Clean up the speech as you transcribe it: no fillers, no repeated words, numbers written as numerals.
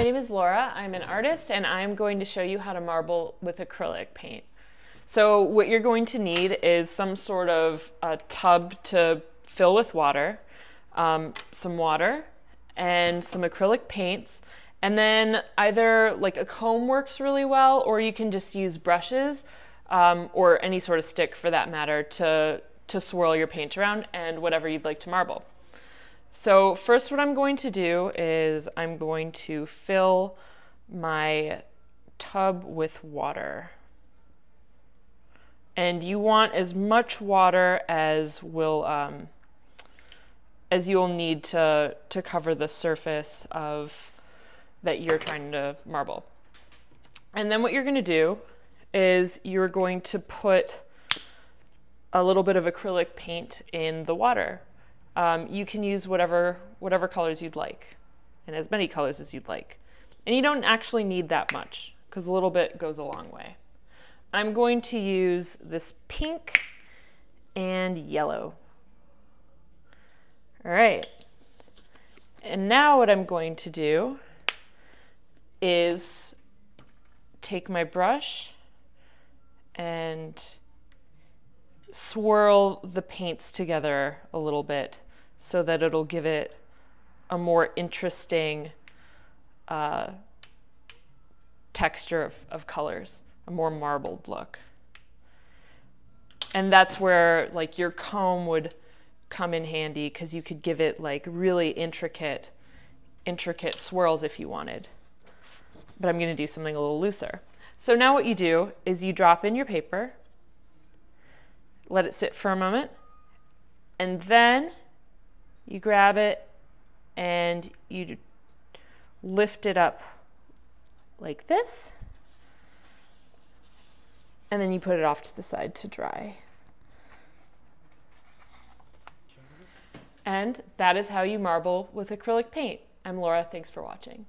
My name is Laura, I'm an artist, and I'm going to show you how to marble with acrylic paint. So what you're going to need is some sort of a tub to fill with water, some water, and some acrylic paints, and then either like a comb works really well, or you can just use brushes or any sort of stick for that matter to swirl your paint around and whatever you'd like to marble. So first what I'm going to do is I'm going to fill my tub with water. And you want as much water as you'll need to cover the surface of that you're trying to marble. And then what you're going to do is you're going to put a little bit of acrylic paint in the water. You can use whatever colors you'd like, and as many colors as you'd like. And you don't actually need that much, because a little bit goes a long way. I'm going to use this pink and yellow. All right. And now what I'm going to do is take my brush and swirl the paints together a little bit so that it'll give it a more interesting texture of colors, a more marbled look. And that's where like your comb would come in handy, because you could give it like really intricate swirls if you wanted. But I'm going to do something a little looser. So now what you do is you drop in your paper, let it sit for a moment, and then you grab it and you lift it up like this, and then you put it off to the side to dry. And that is how you marble with acrylic paint. I'm Laura, thanks for watching.